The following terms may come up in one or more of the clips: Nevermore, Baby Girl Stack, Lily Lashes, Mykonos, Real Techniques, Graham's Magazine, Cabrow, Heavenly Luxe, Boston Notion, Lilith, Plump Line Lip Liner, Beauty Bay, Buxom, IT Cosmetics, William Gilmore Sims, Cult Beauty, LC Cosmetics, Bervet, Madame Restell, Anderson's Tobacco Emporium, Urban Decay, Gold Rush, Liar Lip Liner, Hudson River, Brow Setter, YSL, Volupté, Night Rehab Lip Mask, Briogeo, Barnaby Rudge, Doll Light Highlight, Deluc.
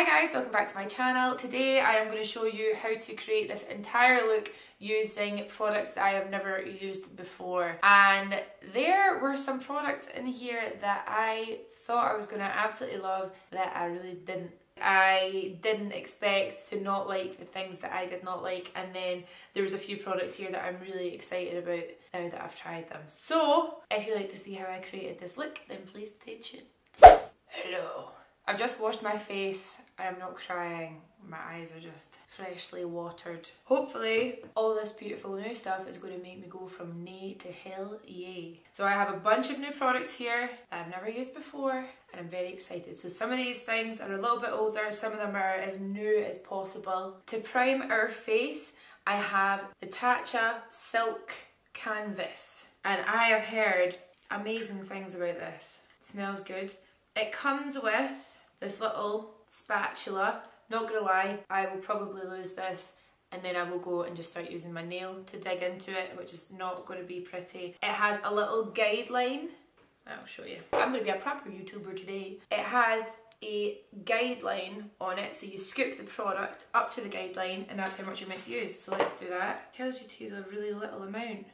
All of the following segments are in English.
Hi guys, welcome back to my channel. Today I am going to show you how to create this entire look using products that I have never used before. And there were some products in here that I thought I was going to absolutely love that I really didn't. I didn't expect to not like the things that I did not like, and then there was a few products here that I'm really excited about now that I've tried them. So if you'd like to see how I created this look, then please stay tuned. Hello. I've just washed my face. I am not crying. My eyes are just freshly watered. Hopefully all this beautiful new stuff is going to make me go from nay to hell yay. So I have a bunch of new products here that I've never used before and I'm very excited. So some of these things are a little bit older, some of them are as new as possible. To prime our face, I have the Tatcha Silk Canvas. And I have heard amazing things about this. It smells good. It comes with this little spatula. Not gonna lie, I will probably lose this and then I will go and just start using my nail to dig into it, which is not gonna be pretty. It has a little guideline. I'll show you. I'm gonna be a proper YouTuber today. It has a guideline on it, so you scoop the product up to the guideline and that's how much you're meant to use. So let's do that. It tells you to use a really little amount.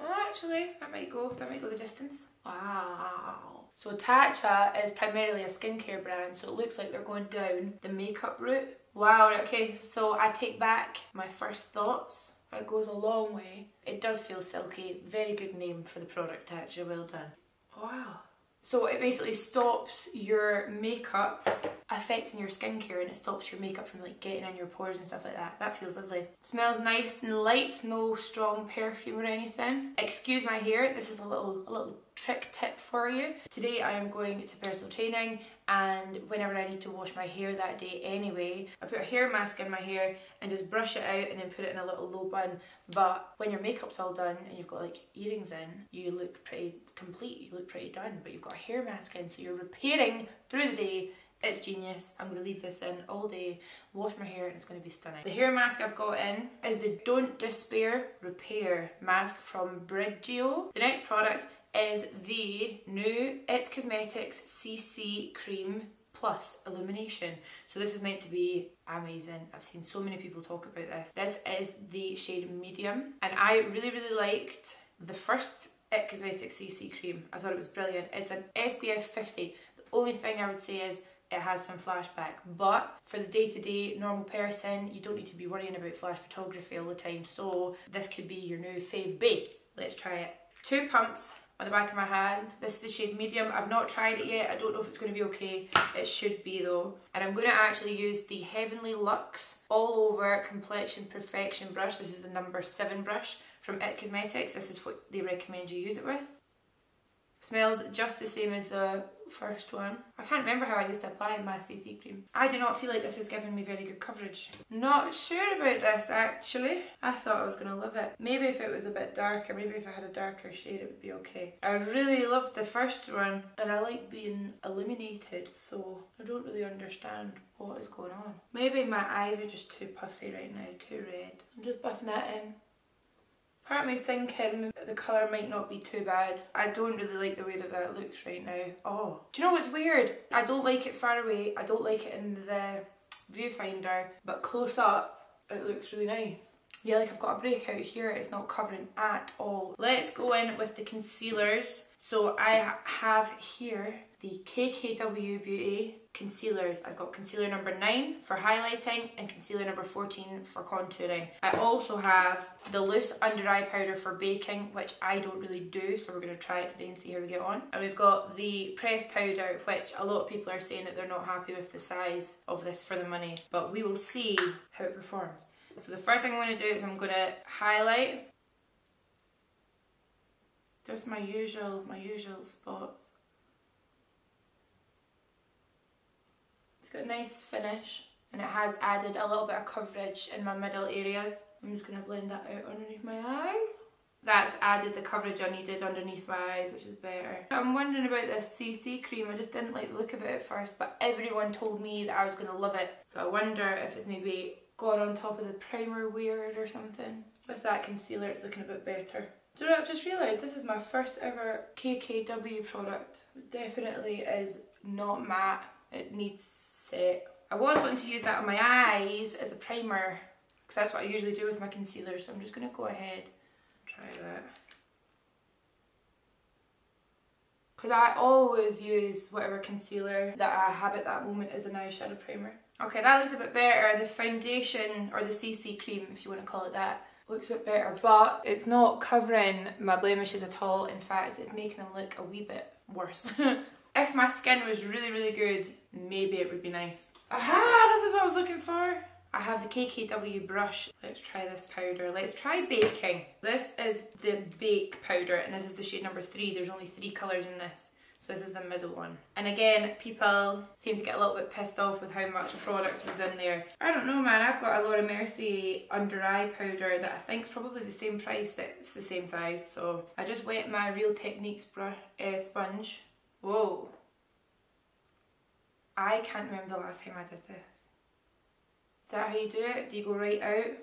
Well, actually, that might go the distance. Wow. So Tatcha is primarily a skincare brand, so it looks like they're going down the makeup route. Wow, okay, so I take back my first thoughts. It goes a long way. It does feel silky. Very good name for the product, Tatcha, well done. Wow. So it basically stops your makeup affecting your skincare, and it stops your makeup from like getting in your pores and stuff like that. That feels lovely. Smells nice and light, no strong perfume or anything. Excuse my hair, this is a little trick tip for you. Today I am going to personal training, and whenever I need to wash my hair that day anyway, I put a hair mask in my hair and just brush it out and then put it in a little low bun. But when your makeup's all done and you've got like earrings in, you look pretty complete, you look pretty done, but you've got a hair mask in, so you're repairing through the day. It's genius. I'm going to leave this in all day, wash my hair, and it's going to be stunning. The hair mask I've got in is the Don't Despair Repair mask from Briogeo. The next product is the new IT Cosmetics CC Cream Plus Illumination. So this is meant to be amazing. I've seen so many people talk about this. This is the shade Medium, and I really, really liked the first IT Cosmetics CC Cream. I thought it was brilliant. It's an SPF 50. The only thing I would say is it has some flashback, but for the day-to-day normal person, you don't need to be worrying about flash photography all the time, so this could be your new fave bae. Let's try it. Two pumps on the back of my hand. This is the shade Medium. I've not tried it yet. I don't know if it's going to be okay. It should be though. And I'm going to actually use the Heavenly Luxe All Over Complexion Perfection brush. This is the number 7 brush from IT Cosmetics. This is what they recommend you use it with. Smells just the same as the first one. I can't remember how I used to apply my CC cream. I do not feel like this is giving me very good coverage. Not sure about this actually. I thought I was going to love it. Maybe if it was a bit darker, maybe if I had a darker shade it would be okay. I really loved the first one and I like being illuminated, so I don't really understand what is going on. Maybe my eyes are just too puffy right now, too red. I'm just buffing that in. Part of me thinking the colour might not be too bad. I don't really like the way that that looks right now. Oh, do you know what's weird? I don't like it far away. I don't like it in the viewfinder, but close up, it looks really nice. Yeah, like I've got a breakout here. It's not covering at all. Let's go in with the concealers. So I have here the KKW Beauty concealers. I've got concealer number 9 for highlighting and concealer number 14 for contouring. I also have the loose under eye powder for baking, which I don't really do, so we're going to try it today and see how we get on. And we've got the pressed powder, which a lot of people are saying that they're not happy with the size of this for the money, but we will see how it performs. So the first thing I'm going to do is I'm going to highlight just my usual spots. It's got a nice finish and it has added a little bit of coverage in my middle areas. I'm just going to blend that out underneath my eyes. That's added the coverage I needed underneath my eyes, which is better. I'm wondering about this CC cream. I just didn't like the look of it at first, but everyone told me that I was going to love it. So I wonder if it's maybe gone on top of the primer weird or something. With that concealer it's looking a bit better. Do you know what I've just realised? This is my first ever KKW product. It definitely is not matte. It needs set. I was wanting to use that on my eyes as a primer, because that's what I usually do with my concealer, so I'm just going to go ahead and try that. Because I always use whatever concealer that I have at that moment as an eyeshadow primer. Okay, that looks a bit better. The foundation, or the CC cream if you want to call it that, looks a bit better, but it's not covering my blemishes at all. In fact, it's making them look a wee bit worse. If my skin was really, really good, maybe it would be nice. Aha, this is what I was looking for. I have the KKW brush. Let's try this powder. Let's try baking. This is the bake powder, and this is the shade number 3. There's only 3 colours in this. So this is the middle one. And again, people seem to get a little bit pissed off with how much product was in there. I don't know, man. I've got a Laura Mercier under eye powder that I think's probably the same price, that's the same size. So I just wet my Real Techniques sponge. Whoa. I can't remember the last time I did this. Is that how you do it? Do you go right out?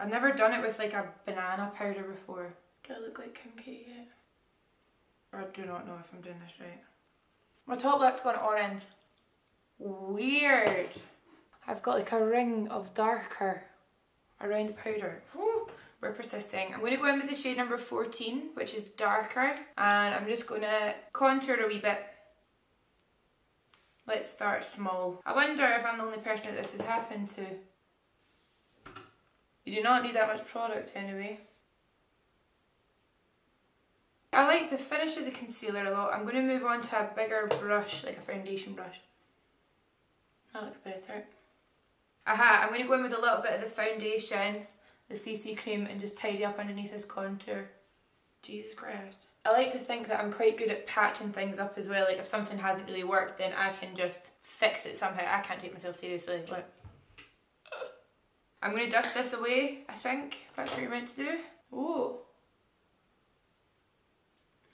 I've never done it with like a banana powder before. Do I look like Kim K yet? I do not know if I'm doing this right. My top lip's gone orange. Weird. I've got like a ring of darker around the powder. Whew, we're persisting. I'm going to go in with the shade number 14, which is darker, and I'm just going to contour a wee bit. Let's start small. I wonder if I'm the only person that this has happened to. You do not need that much product anyway. I like the finish of the concealer a lot. I'm going to move on to a bigger brush, like a foundation brush. That looks better. Aha, I'm going to go in with a little bit of the foundation, the CC cream, and just tidy up underneath this contour. Jesus Christ. I like to think that I'm quite good at patching things up as well. Like if something hasn't really worked, then I can just fix it somehow. I can't take myself seriously. Look. I'm going to dust this away, I think. That's what you're meant to do. Oh.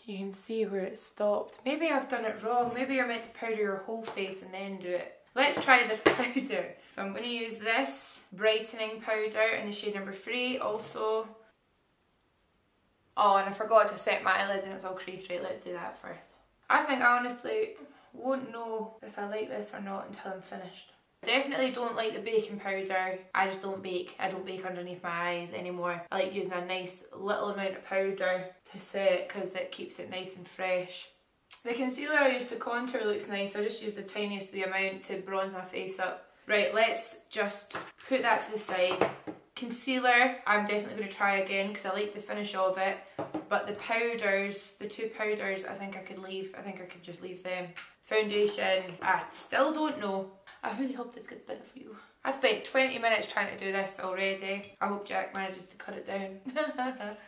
You can see where it stopped. Maybe I've done it wrong. Maybe you're meant to powder your whole face and then do it. Let's try the powder. So I'm going to use this brightening powder in the shade number 3 also. Oh, and I forgot to set my eyelid and it's all creased. Right, let's do that first. I think I honestly won't know if I like this or not until I'm finished. I definitely don't like the baking powder. I just don't bake. I don't bake underneath my eyes anymore. I like using a nice little amount of powder to set, because it keeps it nice and fresh. The concealer I used to contour looks nice. I just used the tiniest wee amount to bronze my face up. Right, let's just put that to the side. Concealer, I'm definitely going to try again because I like the finish of it. But the powders, the 2 powders, I think I could leave. I think I could just leave them. Foundation, I still don't know. I really hope this gets better for you. I've spent 20 minutes trying to do this already. I hope Jack manages to cut it down.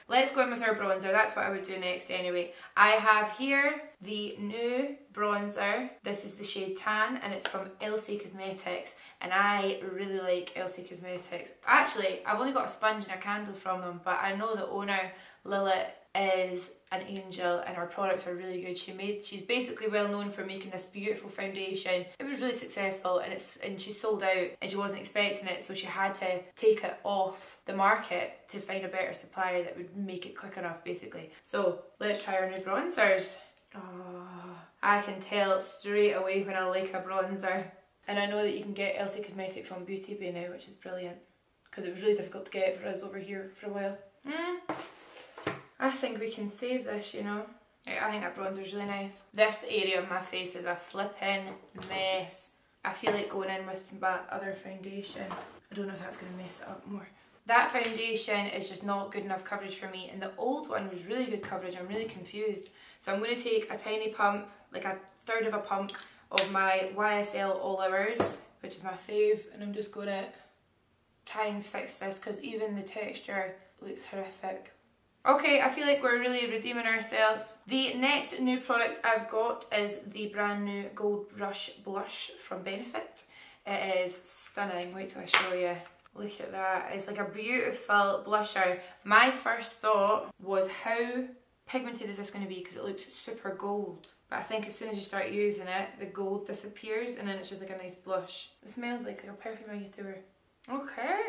Let's go in with our bronzer. That's what I would do next anyway. I have here the new bronzer. This is the shade Tan and it's from LC Cosmetics. And I really like LC Cosmetics. Actually, I've only got a sponge and a candle from them, but I know the owner, Lilith, is an angel and her products are really good. She's basically well known for making this beautiful foundation. It was really successful and she sold out and she wasn't expecting it, so she had to take it off the market to find a better supplier that would make it quick enough basically. So let's try our new bronzers. Oh, I can tell straight away when I like a bronzer, and I know that you can get LC Cosmetics on Beauty Bay now, which is brilliant because it was really difficult to get for us over here for a while. I think we can save this, you know. I think that bronzer's really nice. This area of my face is a flipping mess. I feel like going in with my other foundation. I don't know if that's going to mess it up more. That foundation is just not good enough coverage for me, and the old one was really good coverage. I'm really confused. So I'm going to take a tiny pump, like a third of a pump of my YSL All Hours, which is my fave, and I'm just going to try and fix this because even the texture looks horrific. Okay, I feel like we're really redeeming ourselves. The next new product I've got is the brand new Gold Rush Blush from Benefit. It is stunning. Wait till I show you. Look at that. It's like a beautiful blusher. My first thought was, how pigmented is this going to be? Because it looks super gold. But I think as soon as you start using it, the gold disappears and then it's just like a nice blush. It smells like a perfume I used to wear. Okay.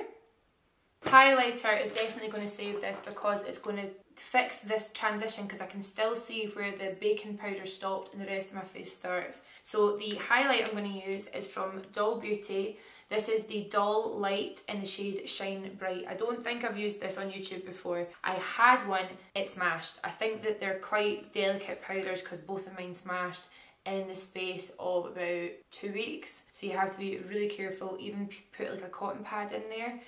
Highlighter is definitely going to save this because it's going to fix this transition, because I can still see where the baking powder stopped and the rest of my face starts. So the highlight I'm going to use is from Doll Beauty. This is the Doll Light in the shade Shine Bright. I don't think I've used this on YouTube before. I had one, it smashed. I think that they're quite delicate powders because both of mine smashed in the space of about 2 weeks. So you have to be really careful, even put like a cotton pad in there.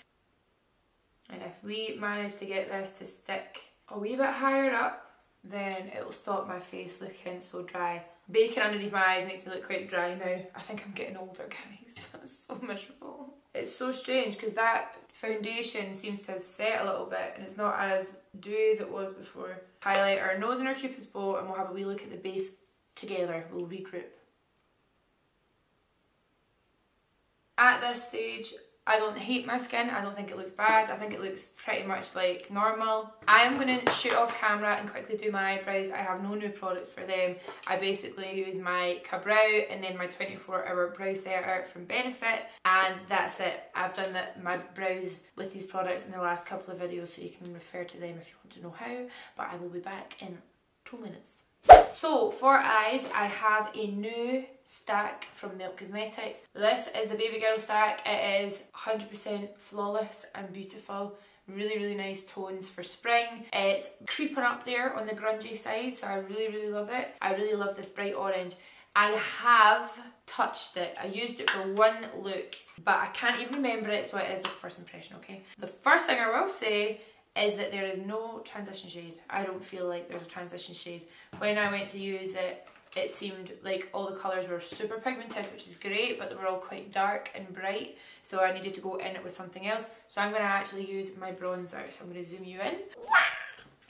And if we manage to get this to stick a wee bit higher up, then it'll stop my face looking so dry. Baking underneath my eyes makes me look quite dry now. I think I'm getting older, guys. That's so miserable. It's so strange because that foundation seems to have set a little bit and it's not as dewy as it was before. Highlight our nose and our cupid's bow and we'll have a wee look at the base together. We'll regroup. At this stage, I don't hate my skin, I don't think it looks bad, I think it looks pretty much like normal. I am going to shoot off camera and quickly do my eyebrows. I have no new products for them. I basically use my Cabrow and then my 24-hour brow setter from Benefit, and that's it. I've done my brows with these products in the last couple of videos, so you can refer to them if you want to know how, but I will be back in 2 minutes. So for eyes, I have a new stack from Melt Cosmetics. This is the Baby Girl stack. It is 100% flawless and beautiful. Really, really nice tones for spring. It's creeping up there on the grungy side, so I really, really love it. I really love this bright orange. I have touched it. I used it for one look, but I can't even remember it, so it is the first impression, okay? The first thing I will say is that there is no transition shade. I don't feel like there's a transition shade. When I went to use it, it seemed like all the colours were super pigmented, which is great, but they were all quite dark and bright, so I needed to go in it with something else. So I'm going to actually use my bronzer. So I'm going to zoom you in. And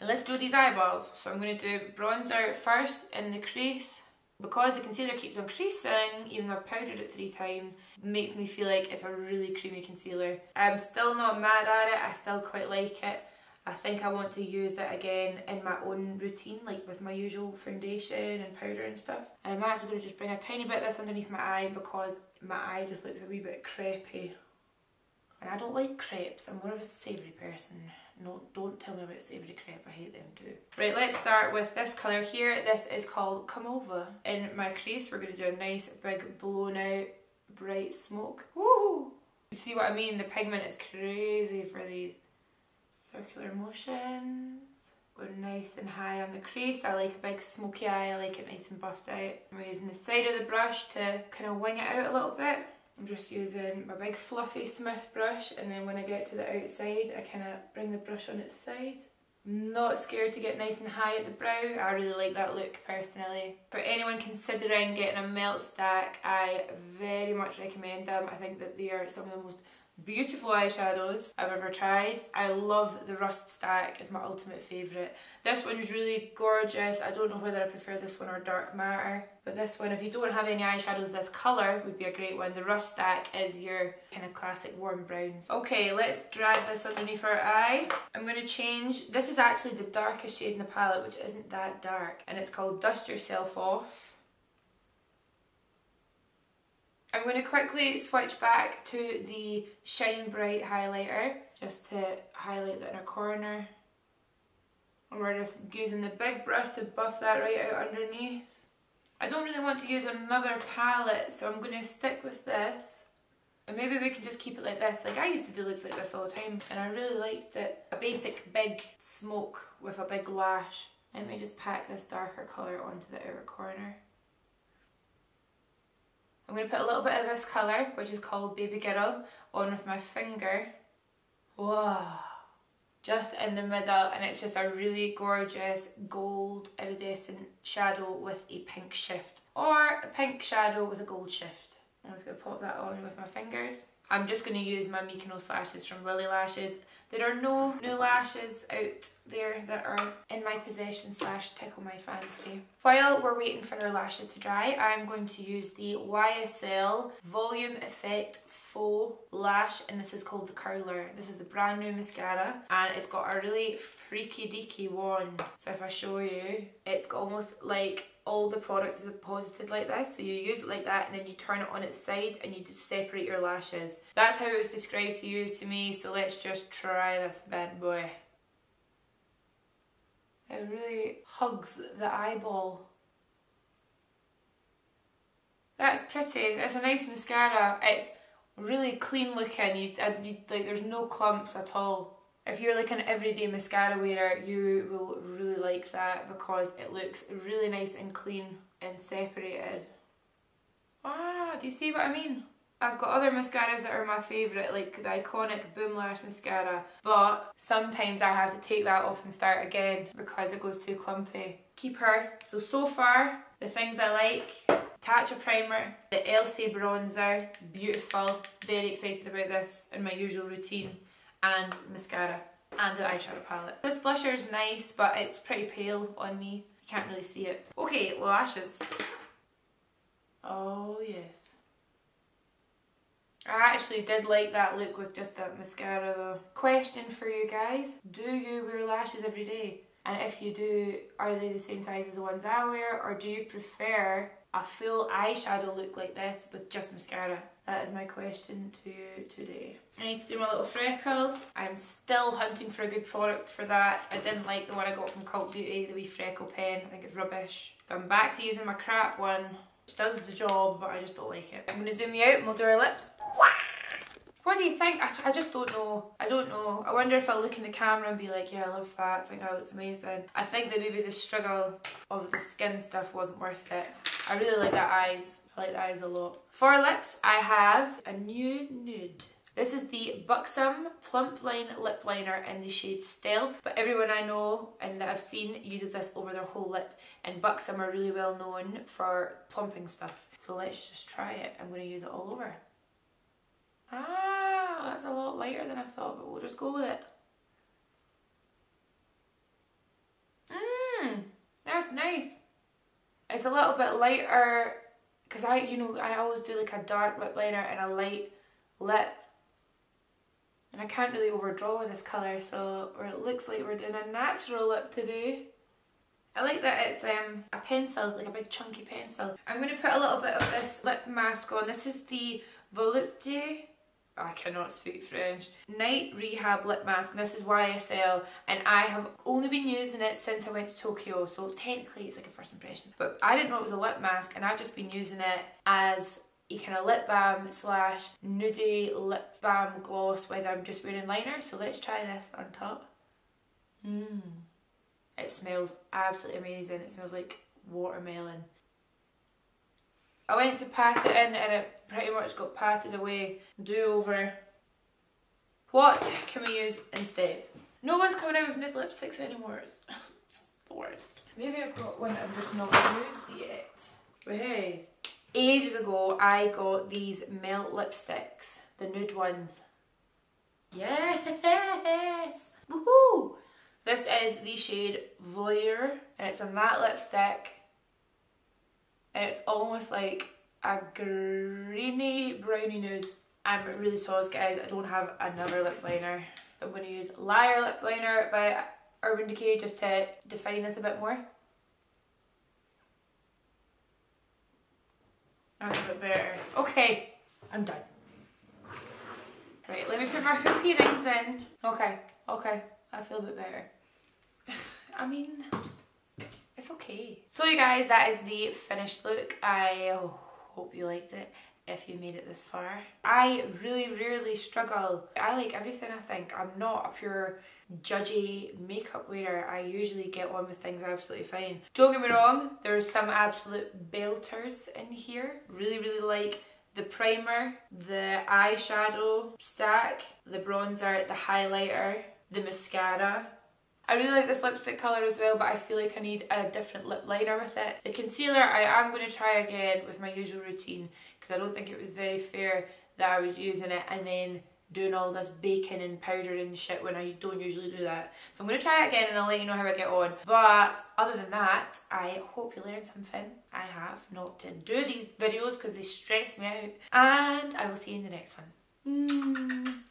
let's do these eyeballs. So I'm going to do bronzer first in the crease. Because the concealer keeps on creasing, even though I've powdered it 3 times, makes me feel like it's a really creamy concealer. I'm still not mad at it, I still quite like it. I think I want to use it again in my own routine, like with my usual foundation and powder and stuff. I'm actually going to just bring a tiny bit of this underneath my eye because my eye just looks a wee bit crepey. And I don't like crepes, I'm more of a savoury person. No, don't tell me about savoury crepe, I hate them too. Right, let's start with this colour here. This is called Come Over. In my crease, we're going to do a nice big blown out bright smoke. Woohoo! You see what I mean? The pigment is crazy for these circular motions. We're nice and high on the crease. I like a big smoky eye, I like it nice and buffed out. We're using the side of the brush to kind of wing it out a little bit. I'm just using my big fluffy Smith brush, and then when I get to the outside I kind of bring the brush on its side. I'm not scared to get nice and high at the brow. I really like that look personally. For anyone considering getting a Melt stack, I very much recommend them. I think that they are some of the most beautiful eyeshadows I've ever tried. I love the Rust stack, it's my ultimate favourite. This one's really gorgeous. I don't know whether I prefer this one or Dark Matter, but this one, if you don't have any eyeshadows this colour, would be a great one. The Rust stack is your kind of classic warm browns. Okay, let's drag this underneath our eye. I'm going to change, this is actually the darkest shade in the palette, which isn't that dark, and it's called Dust Yourself Off. I'm going to quickly switch back to the Shine Bright highlighter, just to highlight the inner corner. And we're just using the big brush to buff that right out underneath. I don't really want to use another palette, so I'm going to stick with this. And maybe we can just keep it like this. Like, I used to do looks like this all the time, and I really liked it. A basic big smoke with a big lash. Let me just pack this darker colour onto the outer corner. I'm going to put a little bit of this colour, which is called Baby Girl, on with my finger. Whoa! Just in the middle, and it's just a really gorgeous gold iridescent shadow with a pink shift. Or a pink shadow with a gold shift. I'm just going to pop that on with my fingers. I'm just going to use my Mykonos lashes from Lily Lashes. There are no new lashes out there that are in my possession / tickle my fancy. While we're waiting for our lashes to dry, I'm going to use the YSL Volume Effect Faux Lash, and this is called The Curler. This is the brand new mascara, and it's got a really freaky deaky wand. So if I show you, it's got almost like all the products are deposited like this, so you use it like that and then you turn it on its side and you just separate your lashes. That's how it was described to use to me, so let's just try this bad boy. It really hugs the eyeball. That's pretty, that's a nice mascara. It's really clean looking, like there's no clumps at all. If you're like an everyday mascara wearer, you will really like that because it looks really nice and clean and separated. Ah, do you see what I mean? I've got other mascaras that are my favourite, like the iconic Boom Lash mascara, but sometimes I have to take that off and start again because it goes too clumpy. Keep her. So far, the things I like: Tatcha primer, the LC bronzer, beautiful, very excited about this in my usual routine, and mascara, and the eyeshadow palette. This blusher is nice, but it's pretty pale on me. You can't really see it. Okay, lashes. Oh yes. I actually did like that look with just that mascara though. Question for you guys: do you wear lashes every day? And if you do, are they the same size as the ones I wear, or do you prefer a full eyeshadow look like this with just mascara? That is my question to you today. I need to do my little freckle. I'm still hunting for a good product for that. I didn't like the one I got from Cult Beauty, the wee freckle pen. I think it's rubbish. So I'm back to using my crap one, which does the job, but I just don't like it. I'm gonna zoom you out and we'll do our lips. What do you think? I just don't know. I don't know. I wonder if I'll look in the camera and be like, yeah, I love that. I think that looks amazing. I think that maybe the struggle of the skin stuff wasn't worth it. I really like the eyes. I like the eyes a lot. For lips, I have a new nude. This is the Buxom Plump Line Lip Liner in the shade Stealth, but everyone I know and that I've seen uses this over their whole lip, and Buxom are really well known for plumping stuff. So let's just try it. I'm going to use it all over. Ah, that's a lot lighter than I thought, but we'll just go with it. Mmm, that's nice. It's a little bit lighter because I always do like a dark lip liner and a light lip, and I can't really overdraw with this colour, so it looks like we're doing a natural lip today. I like that it's a pencil, like a big chunky pencil. I'm going to put a little bit of this lip mask on. This is the Volupté, I cannot speak French, Night Rehab Lip Mask, and this is YSL, and I have only been using it since I went to Tokyo, so technically it's like a first impression, but I didn't know it was a lip mask, and I've just been using it as a kind of lip balm slash nudie lip balm gloss when I'm just wearing liner. So let's try this on top. Mmm, it smells absolutely amazing. It smells like watermelon. I went to pat it in and it pretty much got patted away. Do over. What can we use instead? No one's coming out with nude lipsticks anymore. It's the worst. Maybe I've got one that I've just not used yet. But hey, ages ago I got these Melt lipsticks, the nude ones. Yes! Woohoo! This is the shade Voyeur and it's a matte lipstick. It's almost like a greeny brownie nude. I'm really sauce, guys. I don't have another lip liner. I'm going to use Liar Lip Liner by Urban Decay just to define this a bit more. That's a bit better. Okay, I'm done. Right, let me put my hoop earrings in. Okay, I feel a bit better. I mean, it's okay. So you guys, that is the finished look. I hope you liked it if you made it this far. I really rarely struggle. I like everything, I think. I'm not a pure judgy makeup wearer. I usually get on with things absolutely fine. Don't get me wrong, there's some absolute belters in here. Really, really like the primer, the eyeshadow stack, the bronzer, the highlighter, the mascara. I really like this lipstick colour as well, but I feel like I need a different lip liner with it. The concealer I am going to try again with my usual routine because I don't think it was very fair that I was using it and then doing all this baking and powder and shit when I don't usually do that. So I'm going to try it again and I'll let you know how I get on. But other than that, I hope you learned something. I have not to do these videos because they stress me out. And I will see you in the next one.